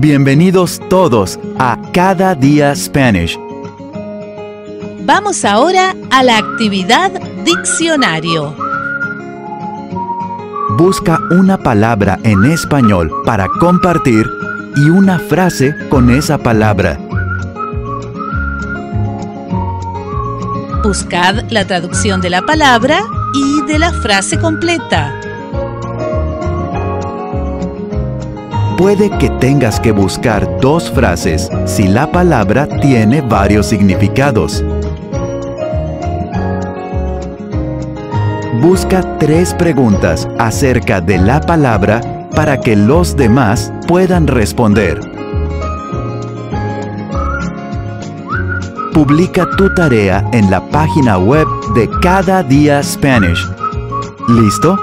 Bienvenidos todos a Cada Día Spanish. Vamos ahora a la actividad diccionario. Busca una palabra en español para compartir y una frase con esa palabra. Buscad la traducción de la palabra y de la frase completa. Puede que tengas que buscar dos frases si la palabra tiene varios significados. Busca tres preguntas acerca de la palabra para que los demás puedan responder. Publica tu tarea en la página web de Cada Día Spanish. ¿Listo?